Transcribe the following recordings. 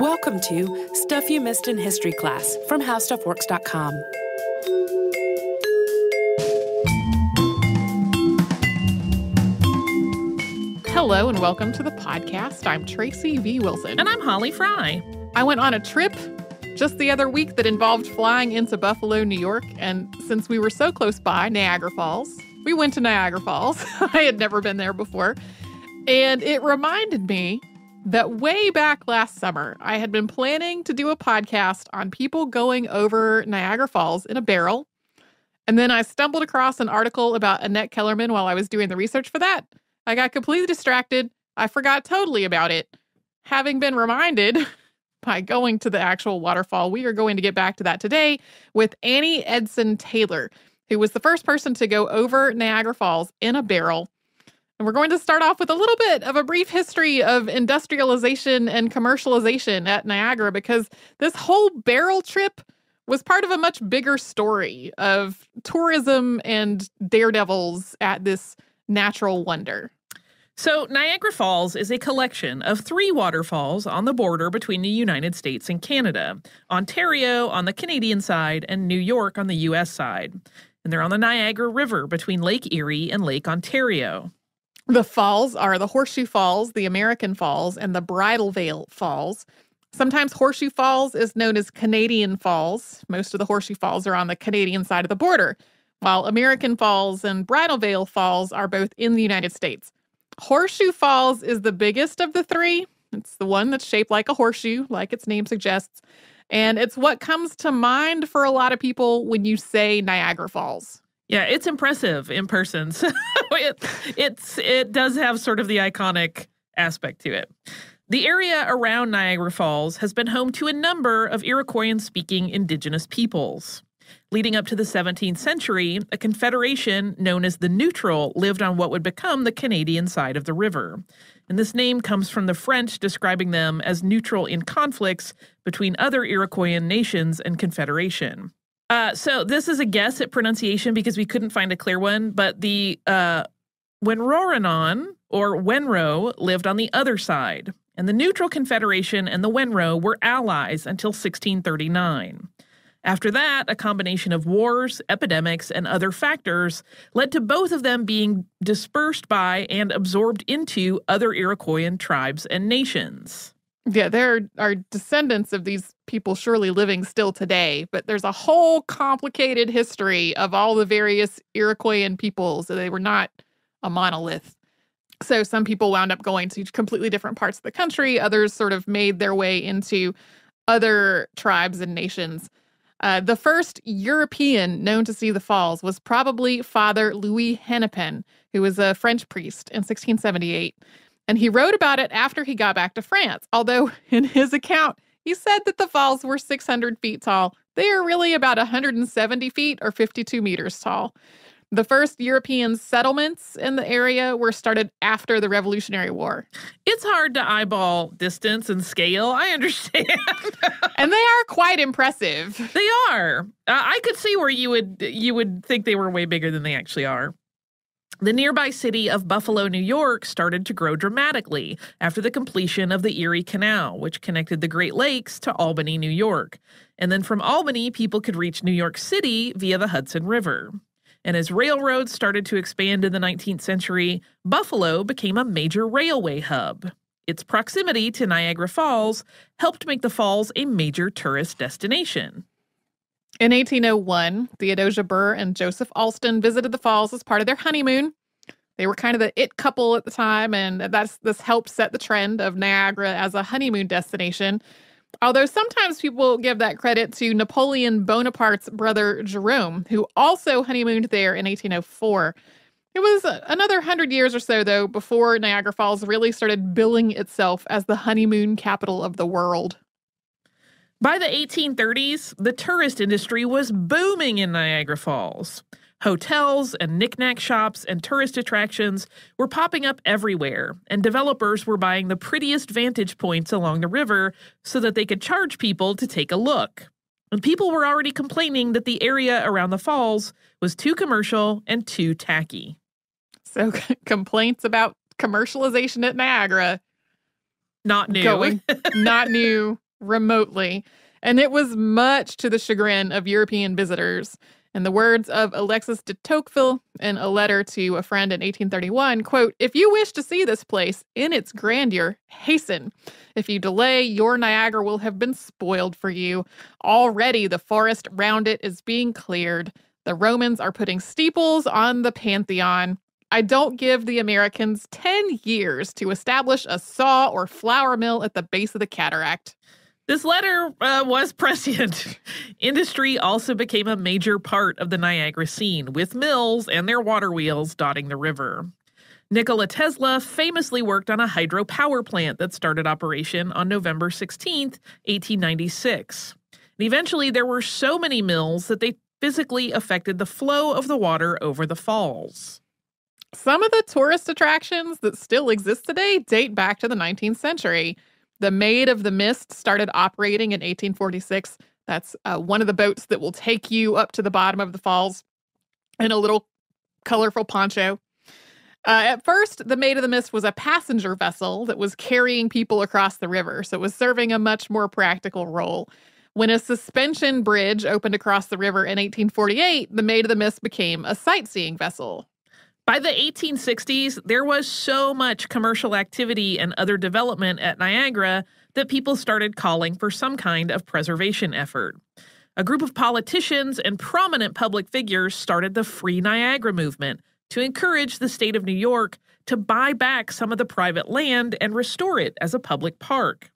Welcome to Stuff You Missed in History Class from HowStuffWorks.com. Hello and welcome to the podcast. I'm Tracy V. Wilson. And I'm Holly Frey. I went on a trip just the other week that involved flying into Buffalo, New York. And since we were so close by Niagara Falls, we went to Niagara Falls. I had never been there before. And it reminded me that way back last summer, I had been planning to do a podcast on people going over Niagara Falls in a barrel. And then I stumbled across an article about Annette Kellerman while I was doing the research for that. I got completely distracted. I forgot totally about it. Having been reminded by going to the actual waterfall, we are going to get back to that today with Annie Edson Taylor, who was the first person to go over Niagara Falls in a barrel. And we're going to start off with a little bit of a brief history of industrialization and commercialization at Niagara, because this whole barrel trip was part of a much bigger story of tourism and daredevils at this natural wonder. So Niagara Falls is a collection of three waterfalls on the border between the United States and Canada, Ontario on the Canadian side and New York on the U.S. side. And they're on the Niagara River between Lake Erie and Lake Ontario. The falls are the Horseshoe Falls, the American Falls, and the Bridal Veil Falls. Sometimes Horseshoe Falls is known as Canadian Falls. Most of the Horseshoe Falls are on the Canadian side of the border, while American Falls and Bridal Veil Falls are both in the United States. Horseshoe Falls is the biggest of the three. It's the one that's shaped like a horseshoe, like its name suggests. And it's what comes to mind for a lot of people when you say Niagara Falls. Yeah, it's impressive in person. So it does have sort of the iconic aspect to it. The area around Niagara Falls has been home to a number of Iroquoian-speaking indigenous peoples. Leading up to the 17th century, a confederation known as the Neutral lived on what would become the Canadian side of the river. And this name comes from the French describing them as neutral in conflicts between other Iroquoian nations and confederation. So this is a guess at pronunciation because we couldn't find a clear one, but the Wenroranon, or Wenro, lived on the other side, and the Neutral Confederation and the Wenro were allies until 1639. After that, a combination of wars, epidemics, and other factors led to both of them being dispersed by and absorbed into other Iroquoian tribes and nations. Yeah, there are descendants of these people surely living still today, but there's a whole complicated history of all the various Iroquoian peoples. So they were not a monolith. So some people wound up going to completely different parts of the country. Others sort of made their way into other tribes and nations. The first European known to see the falls was probably Father Louis Hennepin, who was a French priest in 1678. And he wrote about it after he got back to France, although in his account, he said that the falls were 600 feet tall. They are really about 170 feet or 52 meters tall. The first European settlements in the area were started after the Revolutionary War. It's hard to eyeball distance and scale. I understand. And they are quite impressive. They are. I could see where you would think they were way bigger than they actually are. The nearby city of Buffalo, New York, started to grow dramatically after the completion of the Erie Canal, which connected the Great Lakes to Albany, New York. And then from Albany, people could reach New York City via the Hudson River. And as railroads started to expand in the 19th century, Buffalo became a major railway hub. Its proximity to Niagara Falls helped make the falls a major tourist destination. In 1801, Theodosia Burr and Joseph Alston visited the falls as part of their honeymoon. They were kind of the it couple at the time, and this helped set the trend of Niagara as a honeymoon destination. Although sometimes people give that credit to Napoleon Bonaparte's brother Jerome, who also honeymooned there in 1804. It was another 100 years or so, though, before Niagara Falls really started billing itself as the honeymoon capital of the world. By the 1830s, the tourist industry was booming in Niagara Falls. Hotels and knickknack shops and tourist attractions were popping up everywhere, and developers were buying the prettiest vantage points along the river so that they could charge people to take a look. And people were already complaining that the area around the falls was too commercial and too tacky. So complaints about commercialization at Niagara. Not new. Not new. remotely, and it was much to the chagrin of European visitors. In the words of Alexis de Tocqueville in a letter to a friend in 1831, quote, "If you wish to see this place in its grandeur, hasten. If you delay, your Niagara will have been spoiled for you. Already the forest round it is being cleared. The Romans are putting steeples on the Pantheon. I don't give the Americans 10 years to establish a saw or flour mill at the base of the cataract." This letter was prescient. Industry also became a major part of the Niagara scene, with mills and their water wheels dotting the river. Nikola Tesla famously worked on a hydropower plant that started operation on November 16th, 1896. And eventually there were so many mills that they physically affected the flow of the water over the falls. Some of the tourist attractions that still exist today date back to the 19th century. The Maid of the Mist started operating in 1846. That's one of the boats that will take you up to the bottom of the falls in a little colorful poncho. At first, the Maid of the Mist was a passenger vessel that was carrying people across the river, so it was serving a much more practical role. When a suspension bridge opened across the river in 1848, the Maid of the Mist became a sightseeing vessel. By the 1860s, there was so much commercial activity and other development at Niagara that people started calling for some kind of preservation effort. A group of politicians and prominent public figures started the Free Niagara Movement to encourage the state of New York to buy back some of the private land and restore it as a public park.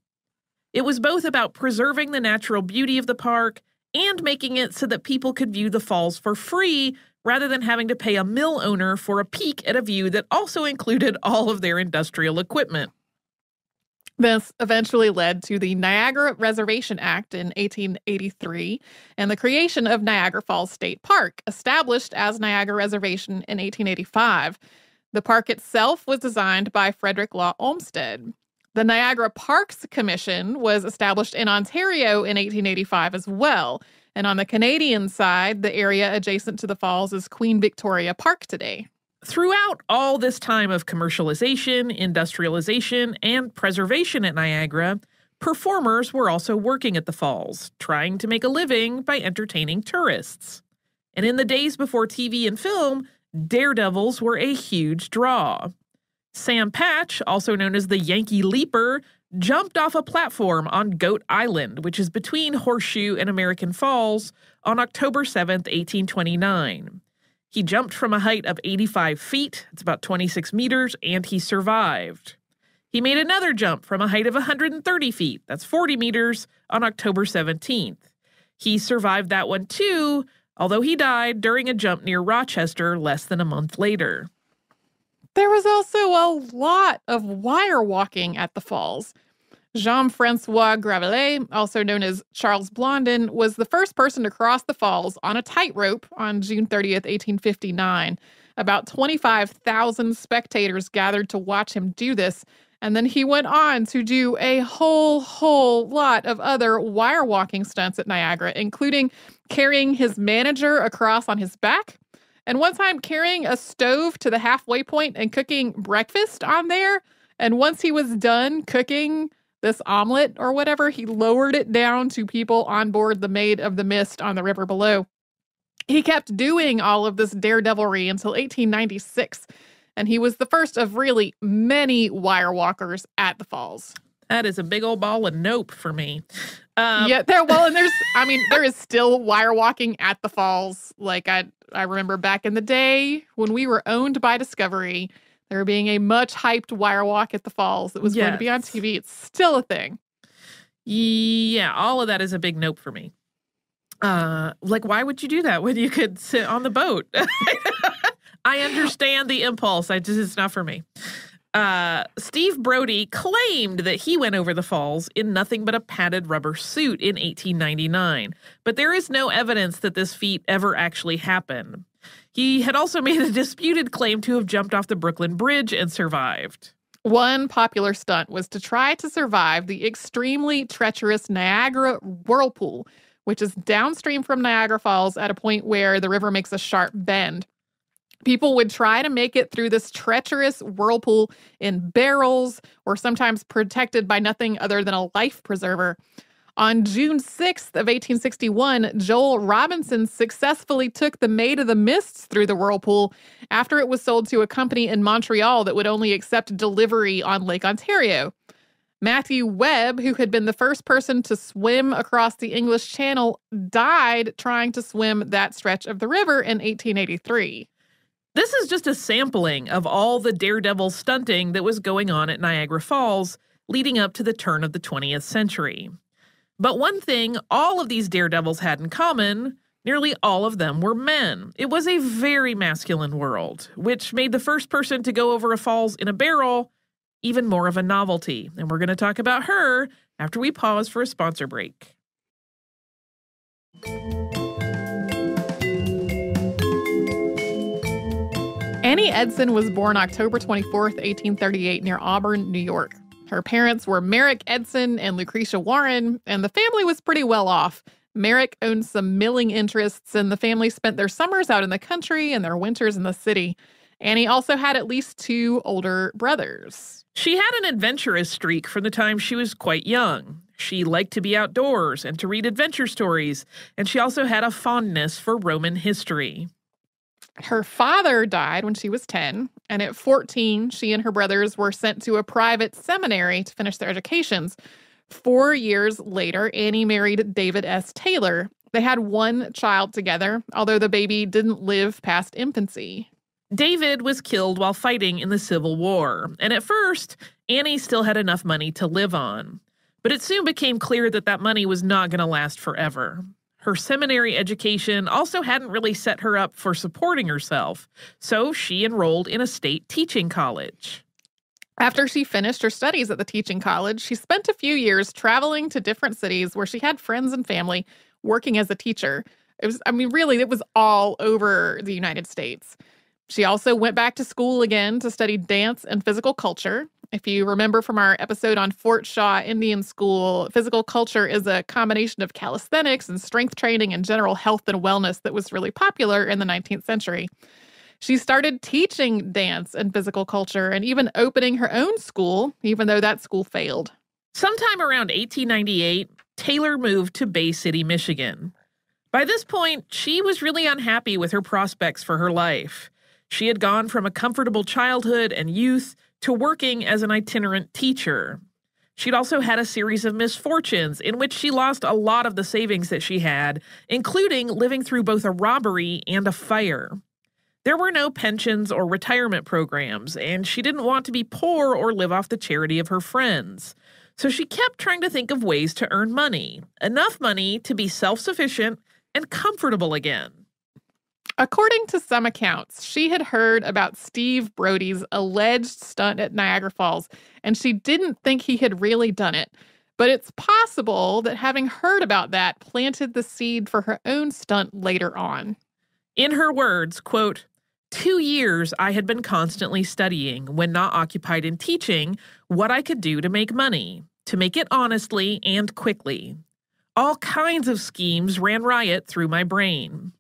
It was both about preserving the natural beauty of the park and making it so that people could view the falls for free rather than having to pay a mill owner for a peek at a view that also included all of their industrial equipment. This eventually led to the Niagara Reservation Act in 1883 and the creation of Niagara Falls State Park, established as Niagara Reservation in 1885. The park itself was designed by Frederick Law Olmsted. The Niagara Parks Commission was established in Ontario in 1885 as well. And on the Canadian side, the area adjacent to the falls is Queen Victoria Park today. Throughout all this time of commercialization, industrialization, and preservation at Niagara, performers were also working at the falls, trying to make a living by entertaining tourists. And in the days before TV and film, daredevils were a huge draw. Sam Patch, also known as the Yankee Leaper, jumped off a platform on Goat Island, which is between Horseshoe and American Falls, on October 7th, 1829. He jumped from a height of 85 feet, it's about 26 meters, and he survived. He made another jump from a height of 130 feet, that's 40 meters, on October 17th. He survived that one too, although he died during a jump near Rochester less than a month later. There was also a lot of wire walking at the falls. Jean-Francois Gravelet, also known as Charles Blondin, was the first person to cross the falls on a tightrope on June 30th, 1859. About 25,000 spectators gathered to watch him do this, and then he went on to do a whole lot of other wire walking stunts at Niagara, including carrying his manager across on his back, and one time carrying a stove to the halfway point and cooking breakfast on there. And once he was done cooking this omelet or whatever, he lowered it down to people on board the Maid of the Mist on the river below. He kept doing all of this daredevilry until 1896. And he was the first of really many wire walkers at the falls. That is a big old ball of nope for me. There is still wire walking at the falls. Like I remember back in the day when we were owned by Discovery, there being a much hyped wire walk at the falls that was going to be on TV. It's still a thing. Yeah, all of that is a big nope for me. Why would you do that when you could sit on the boat? I understand the impulse. It's not for me. Steve Brody claimed that he went over the falls in nothing but a padded rubber suit in 1899, but there is no evidence that this feat ever actually happened. He had also made a disputed claim to have jumped off the Brooklyn Bridge and survived. One popular stunt was to try to survive the extremely treacherous Niagara Whirlpool, which is downstream from Niagara Falls at a point where the river makes a sharp bend. People would try to make it through this treacherous whirlpool in barrels or sometimes protected by nothing other than a life preserver. On June 6th of 1861, Joel Robinson successfully took the Maid of the Mist through the whirlpool after it was sold to a company in Montreal that would only accept delivery on Lake Ontario. Matthew Webb, who had been the first person to swim across the English Channel, died trying to swim that stretch of the river in 1883. This is just a sampling of all the daredevil stunting that was going on at Niagara Falls leading up to the turn of the 20th century. But one thing all of these daredevils had in common, nearly all of them were men. It was a very masculine world, which made the first person to go over a falls in a barrel even more of a novelty. And we're going to talk about her after we pause for a sponsor break. Annie Edson was born October 24th, 1838, near Auburn, New York. Her parents were Merrick Edson and Lucretia Warren, and the family was pretty well off. Merrick owned some milling interests, and the family spent their summers out in the country and their winters in the city. Annie also had at least two older brothers. She had an adventurous streak from the time she was quite young. She liked to be outdoors and to read adventure stories, and she also had a fondness for Roman history. Her father died when she was 10, and at 14, she and her brothers were sent to a private seminary to finish their educations. 4 years later, Annie married David S. Taylor. They had one child together, although the baby didn't live past infancy. David was killed while fighting in the Civil War, and at first, Annie still had enough money to live on. But it soon became clear that that money was not going to last forever. Her seminary education also hadn't really set her up for supporting herself, so she enrolled in a state teaching college. After she finished her studies at the teaching college, she spent a few years traveling to different cities where she had friends and family working as a teacher. It was, I mean, really, it was all over the United States. She also went back to school again to study dance and physical culture. If you remember from our episode on Fort Shaw Indian School, physical culture is a combination of calisthenics and strength training and general health and wellness that was really popular in the 19th century. She started teaching dance and physical culture and even opening her own school, even though that school failed. Sometime around 1898, Taylor moved to Bay City, Michigan. By this point, she was really unhappy with her prospects for her life. She had gone from a comfortable childhood and youth to working as an itinerant teacher. She'd also had a series of misfortunes in which she lost a lot of the savings that she had, including living through both a robbery and a fire. There were no pensions or retirement programs, and she didn't want to be poor or live off the charity of her friends. So she kept trying to think of ways to earn money, enough money to be self-sufficient and comfortable again. According to some accounts, she had heard about Steve Brody's alleged stunt at Niagara Falls, and she didn't think he had really done it. But it's possible that having heard about that planted the seed for her own stunt later on. In her words, quote, "2 years I had been constantly studying, when not occupied in teaching, what I could do to make money, to make it honestly and quickly. All kinds of schemes ran riot through my brain.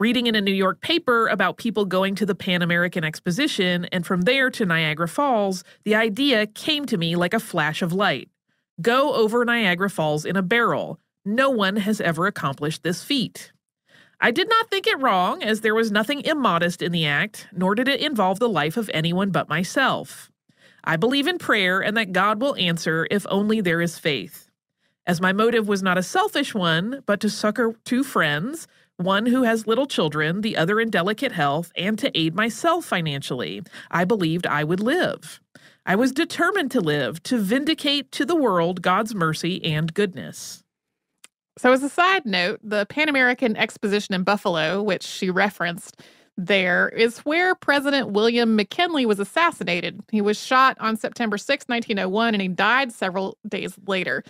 Reading in a New York paper about people going to the Pan-American Exposition and from there to Niagara Falls, the idea came to me like a flash of light. Go over Niagara Falls in a barrel. No one has ever accomplished this feat. I did not think it wrong, as there was nothing immodest in the act, nor did it involve the life of anyone but myself. I believe in prayer and that God will answer if only there is faith. As my motive was not a selfish one, but to succor two friends, one who has little children, the other in delicate health, and to aid myself financially. I believed I would live. I was determined to live, to vindicate to the world God's mercy and goodness." So as a side note, the Pan-American Exposition in Buffalo, which she referenced there, is where President William McKinley was assassinated. He was shot on September 6, 1901, and he died several days later.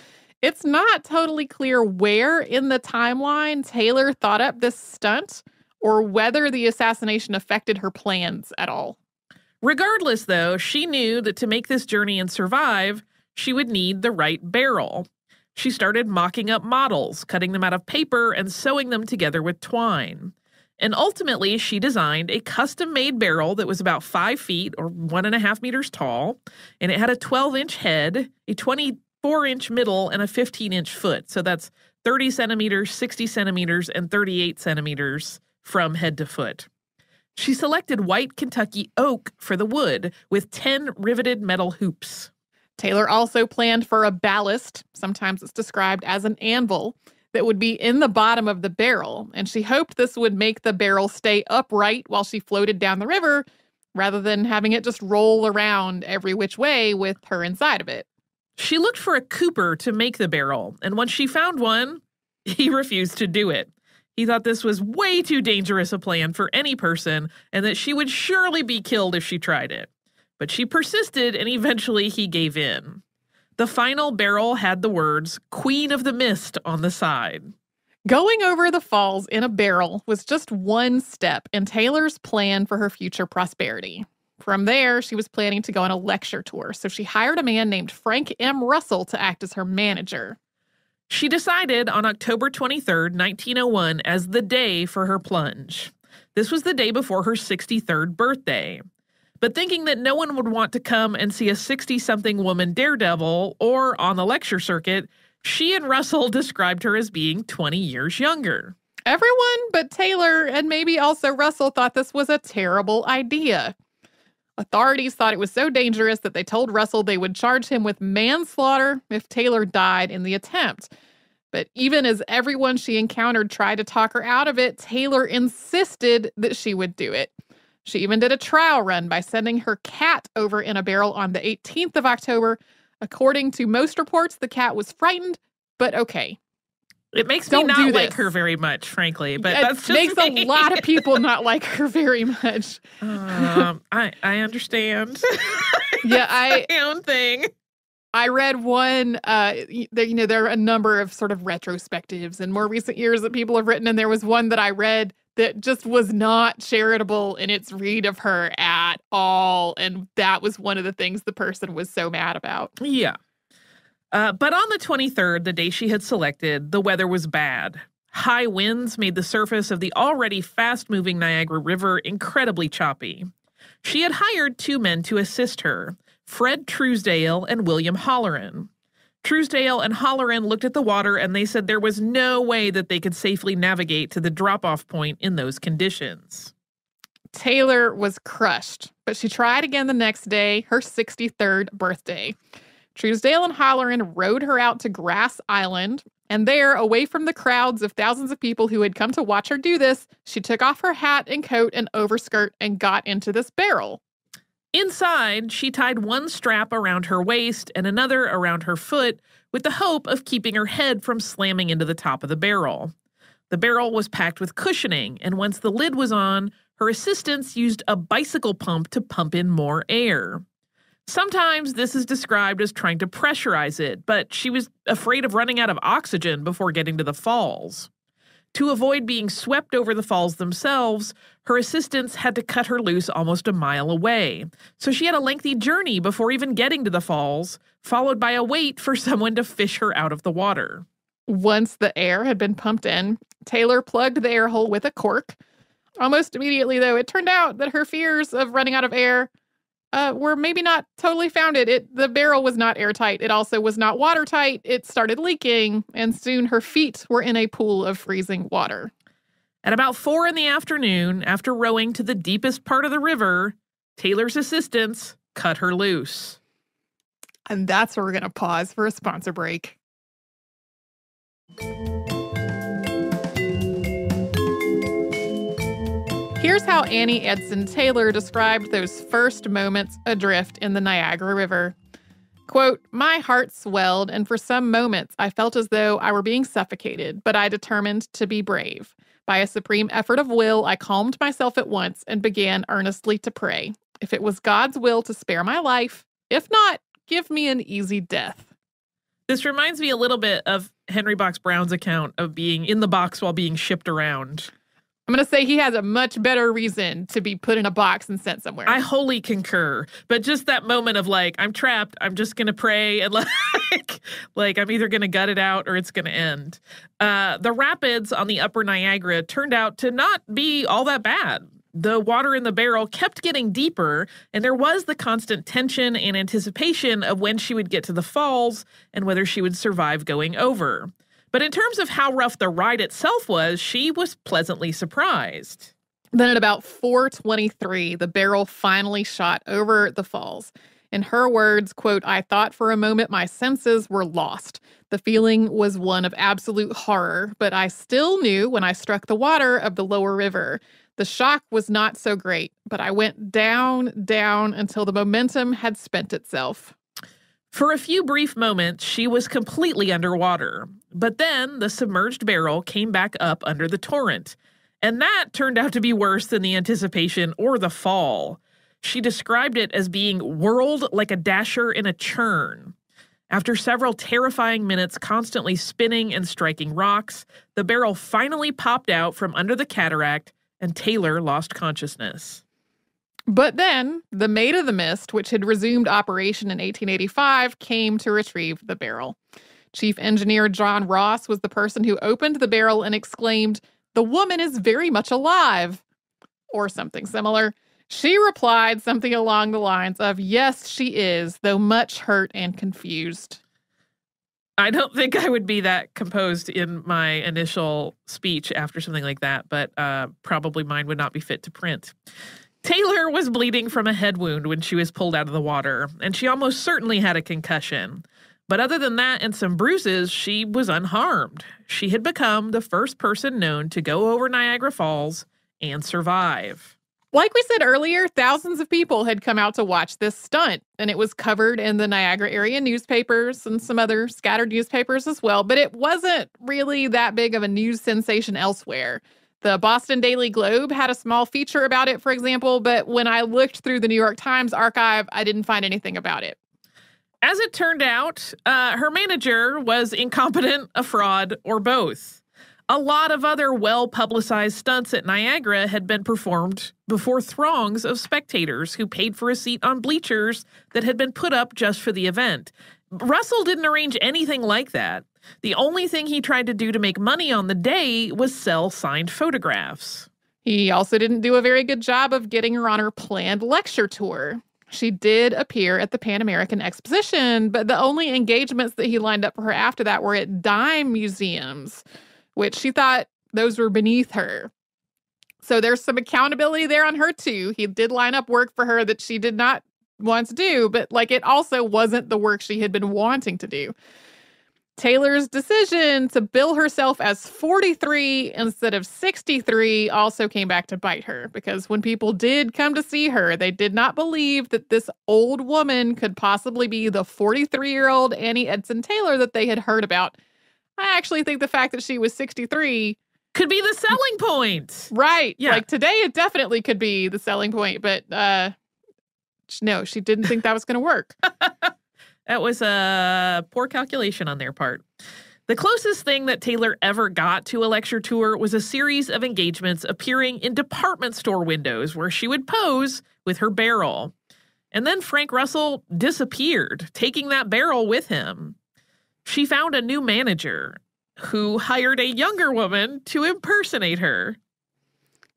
It's not totally clear where in the timeline Taylor thought up this stunt or whether the assassination affected her plans at all. Regardless, though, she knew that to make this journey and survive, she would need the right barrel. She started mocking up models, cutting them out of paper and sewing them together with twine. And ultimately, she designed a custom-made barrel that was about 5 feet or 1.5 meters tall, and it had a 12-inch head, a 20 4-inch middle and a 15-inch foot. So that's 30 centimeters, 60 centimeters, and 38 centimeters from head to foot. She selected white Kentucky oak for the wood with 10 riveted metal hoops. Taylor also planned for a ballast, sometimes it's described as an anvil, that would be in the bottom of the barrel, and she hoped this would make the barrel stay upright while she floated down the river, rather than having it just roll around every which way with her inside of it. She looked for a cooper to make the barrel, and once she found one, he refused to do it. He thought this was way too dangerous a plan for any person, and that she would surely be killed if she tried it. But she persisted, and eventually he gave in. The final barrel had the words, Queen of the Mist, on the side. Going over the falls in a barrel was just one step in Taylor's plan for her future prosperity. From there, she was planning to go on a lecture tour, so she hired a man named Frank M. Russell to act as her manager. She decided on October 23rd, 1901, as the day for her plunge. This was the day before her 63rd birthday. But thinking that no one would want to come and see a 60-something woman daredevil or on the lecture circuit, she and Russell described her as being 20 years younger. Everyone but Taylor and maybe also Russell thought this was a terrible idea. Authorities thought it was so dangerous that they told Russell they would charge him with manslaughter if Taylor died in the attempt. But even as everyone she encountered tried to talk her out of it, Taylor insisted that she would do it. She even did a trial run by sending her cat over in a barrel on the 18th of October. According to most reports, the cat was frightened, but okay. It makes me not like her very much, frankly, but that's just me. It makes a lot of people not like her very much. I understand. Yeah, my own thing. I read one, there are a number of sort of retrospectives in more recent years that people have written, and there was one that I read that just was not charitable in its read of her at all, and that was one of the things the person was so mad about. Yeah. But on the 23rd, the day she had selected, the weather was bad. High winds made the surface of the already fast-moving Niagara River incredibly choppy. She had hired two men to assist her, Fred Truesdale and William Holloran. Truesdale and Holloran looked at the water and they said there was no way that they could safely navigate to the drop-off point in those conditions. Taylor was crushed, but she tried again the next day, her 63rd birthday. Truesdale and Holloran rowed her out to Grass Island, and there, away from the crowds of thousands of people who had come to watch her do this, she took off her hat and coat and overskirt and got into this barrel. Inside, she tied one strap around her waist and another around her foot with the hope of keeping her head from slamming into the top of the barrel. The barrel was packed with cushioning, and once the lid was on, her assistants used a bicycle pump to pump in more air. Sometimes this is described as trying to pressurize it, but she was afraid of running out of oxygen before getting to the falls. To avoid being swept over the falls themselves, her assistants had to cut her loose almost a mile away. So she had a lengthy journey before even getting to the falls, followed by a wait for someone to fish her out of the water. Once the air had been pumped in, Taylor plugged the air hole with a cork. Almost immediately, though, it turned out that her fears of running out of air were maybe not totally founded. The barrel was not airtight. It also was not watertight. It started leaking, and soon her feet were in a pool of freezing water. At about 4 in the afternoon, after rowing to the deepest part of the river, Taylor's assistants cut her loose. And that's where we're going to pause for a sponsor break. Here's how Annie Edson Taylor described those first moments adrift in the Niagara River. Quote, "My heart swelled, and for some moments I felt as though I were being suffocated, but I determined to be brave. By a supreme effort of will, I calmed myself at once and began earnestly to pray. If it was God's will to spare my life, if not, give me an easy death." This reminds me a little bit of Henry Box Brown's account of being in the box while being shipped around. I'm going to say he has a much better reason to be put in a box and sent somewhere. I wholly concur. But just that moment of like, I'm trapped, I'm just going to pray, and like I'm either going to gut it out or it's going to end. The rapids on the upper Niagara turned out to not be all that bad. the water in the barrel kept getting deeper, and there was the constant tension and anticipation of when she would get to the falls and whether she would survive going over. But in terms of how rough the ride itself was, she was pleasantly surprised. Then at about 4:23, the barrel finally shot over the falls. In her words, quote, "I thought for a moment my senses were lost. The feeling was one of absolute horror, but I still knew when I struck the water of the lower river. The shock was not so great, but I went down, down until the momentum had spent itself." For a few brief moments, she was completely underwater. But then the submerged barrel came back up under the torrent. And that turned out to be worse than the anticipation or the fall. She described it as being whirled like a dasher in a churn. After several terrifying minutes constantly spinning and striking rocks, the barrel finally popped out from under the cataract, and Taylor lost consciousness. But then, the Maid of the Mist, which had resumed operation in 1885, came to retrieve the barrel. Chief Engineer John Ross was the person who opened the barrel and exclaimed, "The woman is very much alive," or something similar. She replied something along the lines of, "Yes, she is, though much hurt and confused." I don't think I would be that composed in my initial speech after something like that, but probably mine would not be fit to print. Taylor was bleeding from a head wound when she was pulled out of the water, and she almost certainly had a concussion. But other than that and some bruises, she was unharmed. She had become the first person known to go over Niagara Falls and survive. Like we said earlier, thousands of people had come out to watch this stunt, and it was covered in the Niagara area newspapers and some other scattered newspapers as well, but it wasn't really that big of a news sensation elsewhere. The Boston Daily Globe had a small feature about it, for example, but when I looked through the New York Times archive, I didn't find anything about it. As it turned out, her manager was incompetent, a fraud, or both. A lot of other well-publicized stunts at Niagara had been performed before throngs of spectators who paid for a seat on bleachers that had been put up just for the event. Russell didn't arrange anything like that. The only thing he tried to do to make money on the day was sell signed photographs. He also didn't do a very good job of getting her on her planned lecture tour. She did appear at the Pan-American Exposition, but the only engagements that he lined up for her after that were at dime museums, which she thought those were beneath her. So there's some accountability there on her, too. He did line up work for her that she did not want to do, but like it also wasn't the work she had been wanting to do. Taylor's decision to bill herself as 43 instead of 63 also came back to bite her, because when people did come to see her, they did not believe that this old woman could possibly be the 43-year-old Annie Edson Taylor that they had heard about. I actually think the fact that she was 63 could be the selling point. Right. Yeah. Like today it definitely could be the selling point, but no, she didn't think that was going to work. That was a poor calculation on their part. The closest thing that Taylor ever got to a lecture tour was a series of engagements appearing in department store windows where she would pose with her barrel. And then Frank Russell disappeared, taking that barrel with him. She found a new manager who hired a younger woman to impersonate her.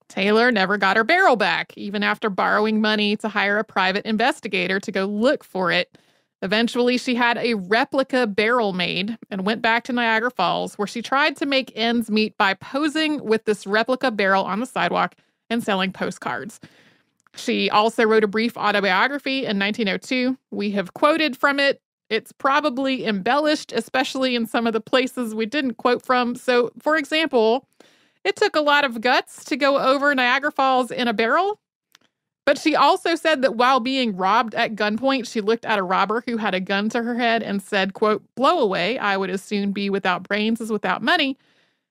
Taylor never got her barrel back, even after borrowing money to hire a private investigator to go look for it. Eventually, she had a replica barrel made and went back to Niagara Falls, where she tried to make ends meet by posing with this replica barrel on the sidewalk and selling postcards. She also wrote a brief autobiography in 1902. We have quoted from it. It's probably embellished, especially in some of the places we didn't quote from. So, for example, it took a lot of guts to go over Niagara Falls in a barrel. But she also said that while being robbed at gunpoint, she looked at a robber who had a gun to her head and said, quote, "Blow away, I would as soon be without brains as without money."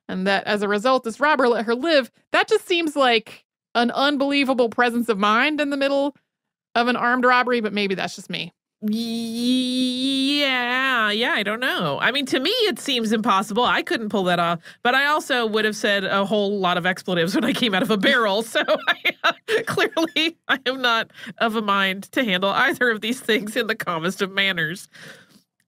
And that as a result, this robber let her live. That just seems like an unbelievable presence of mind in the middle of an armed robbery, but maybe that's just me. Yeah, I don't know. I mean, to me, it seems impossible. I couldn't pull that off. But I also would have said a whole lot of expletives when I came out of a barrel. So clearly, I am not of a mind to handle either of these things in the calmest of manners.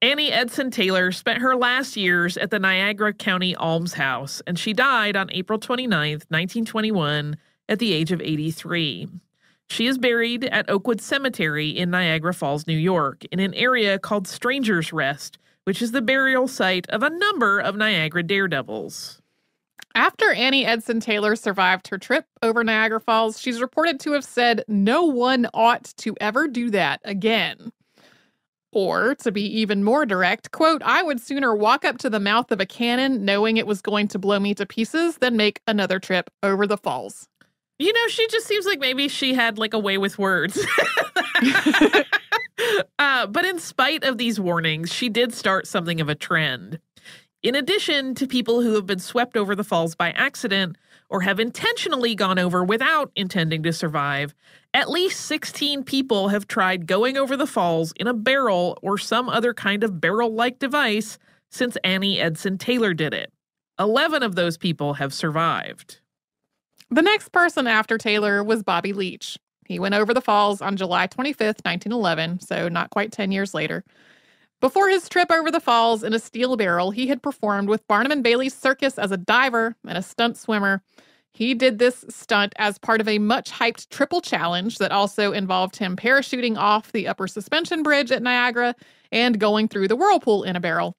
Annie Edson Taylor spent her last years at the Niagara County Almshouse, and she died on April 29th, 1921, at the age of 83. She is buried at Oakwood Cemetery in Niagara Falls, New York, in an area called Stranger's Rest, which is the burial site of a number of Niagara daredevils. After Annie Edson Taylor survived her trip over Niagara Falls, she's reported to have said no one ought to ever do that again. Or, to be even more direct, quote, I would sooner walk up to the mouth of a cannon knowing it was going to blow me to pieces than make another trip over the falls. You know, she just seems like maybe she had like a way with words. But in spite of these warnings, she did start something of a trend. In addition to people who have been swept over the falls by accident or have intentionally gone over without intending to survive, at least 16 people have tried going over the falls in a barrel or some other kind of barrel-like device since Annie Edson Taylor did it. 11 of those people have survived. The next person after Taylor was Bobby Leach. He went over the falls on July 25th, 1911, so not quite 10 years later. Before his trip over the falls in a steel barrel, he had performed with Barnum & Bailey's Circus as a diver and a stunt swimmer. He did this stunt as part of a much-hyped triple challenge that also involved him parachuting off the upper suspension bridge at Niagara and going through the whirlpool in a barrel.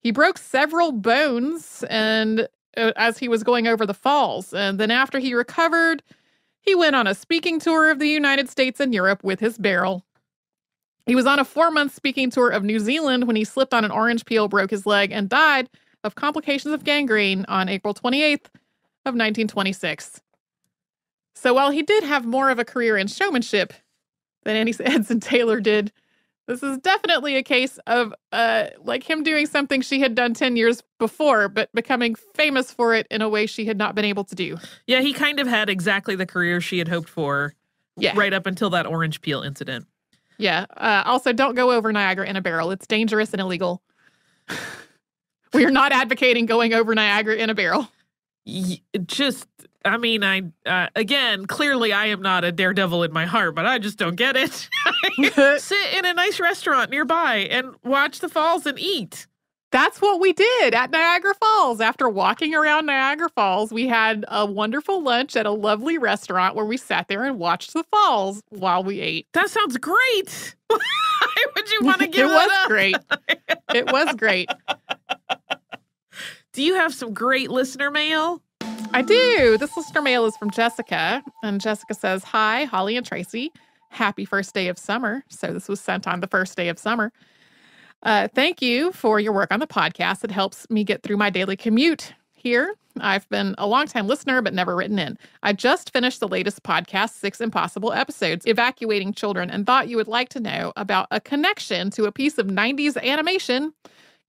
He broke several bones as he was going over the falls, and then after he recovered, he went on a speaking tour of the United States and Europe with his barrel. He was on a 4-month speaking tour of New Zealand when he slipped on an orange peel, broke his leg, and died of complications of gangrene on April 28th of 1926. So while he did have more of a career in showmanship than Annie Edson Taylor did, this is definitely a case of him doing something she had done 10 years before, but becoming famous for it in a way she had not been able to do. Yeah, he kind of had exactly the career she had hoped for right up until that orange peel incident. Yeah. Also, don't go over Niagara in a barrel. It's dangerous and illegal. We are not advocating going over Niagara in a barrel. Clearly I am not a daredevil in my heart, but I just don't get it. Sit in a nice restaurant nearby and watch the falls and eat. That's what we did at Niagara Falls. After walking around Niagara Falls, we had a wonderful lunch at a lovely restaurant where we sat there and watched the falls while we ate. That sounds great. Why would you want to give that up? It was great. Do you have some great listener mail? I do. This listener mail is from Jessica. And Jessica says, hi, Holly and Tracy. Happy first day of summer. So this was sent on the first day of summer. Thank you for your work on the podcast. It helps me get through my daily commute here. I've been a longtime listener, but never written in. I just finished the latest podcast, 6 Impossible Episodes, Evacuating Children, and thought you would like to know about a connection to a piece of 90s animation,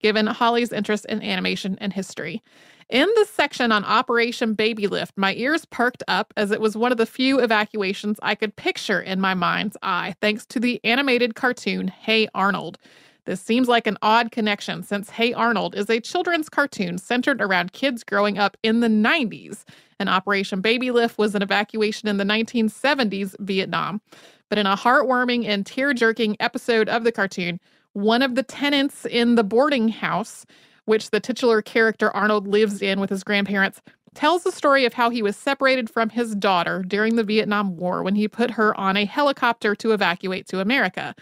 given Holly's interest in animation and history. In the section on Operation Baby Lift, my ears perked up as it was one of the few evacuations I could picture in my mind's eye, thanks to the animated cartoon, Hey Arnold. This seems like an odd connection since Hey Arnold is a children's cartoon centered around kids growing up in the 90s, and Operation Baby Lift was an evacuation in the 1970s Vietnam. But in a heartwarming and tear-jerking episode of the cartoon, one of the tenants in the boarding house, which the titular character Arnold lives in with his grandparents, tells the story of how he was separated from his daughter during the Vietnam War when he put her on a helicopter to evacuate to America.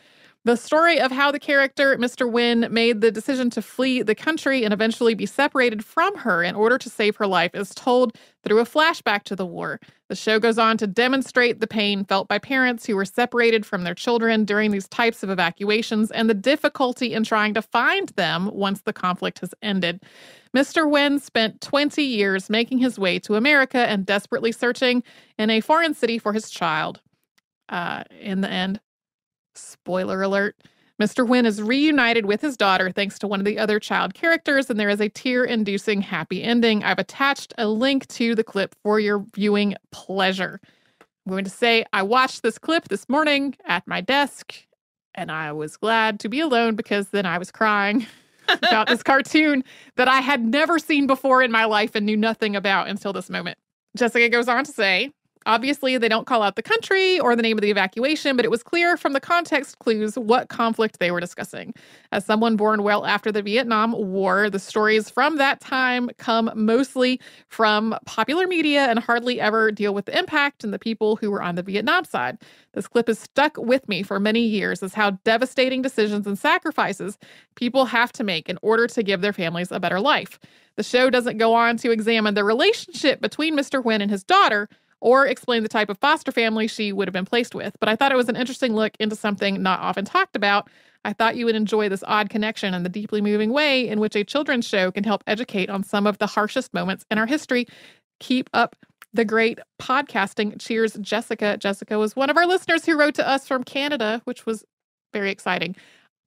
The story of how the character, Mr. Nguyen, made the decision to flee the country and eventually be separated from her in order to save her life is told through a flashback to the war. The show goes on to demonstrate the pain felt by parents who were separated from their children during these types of evacuations and the difficulty in trying to find them once the conflict has ended. Mr. Nguyen spent 20 years making his way to America and desperately searching in a foreign city for his child. In the end, spoiler alert, Mr. Nguyen is reunited with his daughter thanks to one of the other child characters, and there is a tear-inducing happy ending. I've attached a link to the clip for your viewing pleasure. I'm going to say I watched this clip this morning at my desk, and I was glad to be alone because then I was crying about this cartoon that I had never seen before in my life and knew nothing about until this moment. Jessica goes on to say, Obviously, they don't call out the country or the name of the evacuation, but it was clear from the context clues what conflict they were discussing. As someone born well after the Vietnam War, the stories from that time come mostly from popular media and hardly ever deal with the impact and the people who were on the Vietnam side. This clip has stuck with me for many years as how devastating decisions and sacrifices people have to make in order to give their families a better life. The show doesn't go on to examine the relationship between Mr. Nguyen and his daughter, or explain the type of foster family she would have been placed with. But I thought it was an interesting look into something not often talked about. I thought you would enjoy this odd connection and the deeply moving way in which a children's show can help educate on some of the harshest moments in our history. Keep up the great podcasting. Cheers, Jessica. Jessica was one of our listeners who wrote to us from Canada, which was very exciting.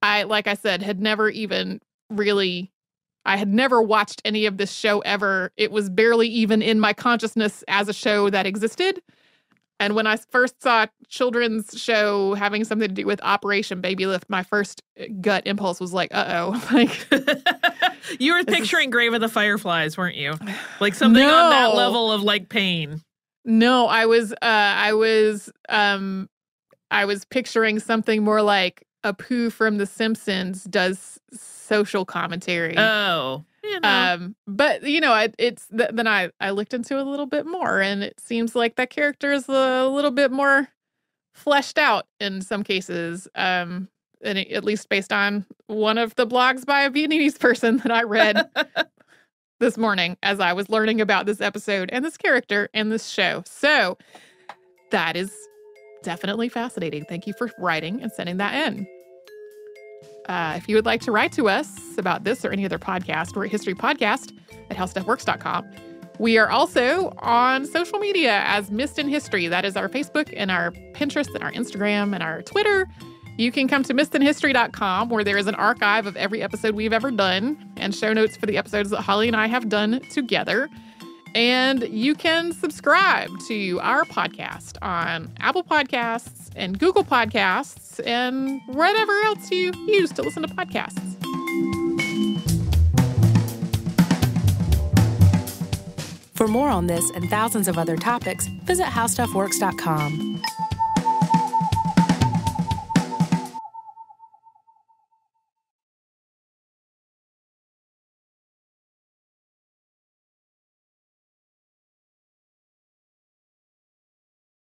I, like I said, had never even really... I had never watched any of this show ever. It was barely even in my consciousness as a show that existed. And when I first saw a children's show having something to do with Operation Baby Lift, my first gut impulse was like, uh-oh. Like, you were picturing Grave of the Fireflies, weren't you? Like something on that level of like pain. No, I was picturing something more like Apu from The Simpsons does social commentary. Oh, you know. But you know, then I looked into it a little bit more, and it seems like that character is a little bit more fleshed out in some cases. And it, at least based on one of the blogs by a Vietnamese person that I read this morning, as I was learning about this episode and this character and this show. So that is definitely fascinating. Thank you for writing and sending that in. If you would like to write to us about this or any other podcast, we're at historypodcast@howstuffworks.com. We are also on social media as Missed in History. That is our Facebook and our Pinterest and our Instagram and our Twitter. You can come to missedinhistory.com, where there is an archive of every episode we've ever done and show notes for the episodes that Holly and I have done together. And you can subscribe to our podcast on Apple Podcasts and Google Podcasts and whatever else you use to listen to podcasts. For more on this and thousands of other topics, visit HowStuffWorks.com.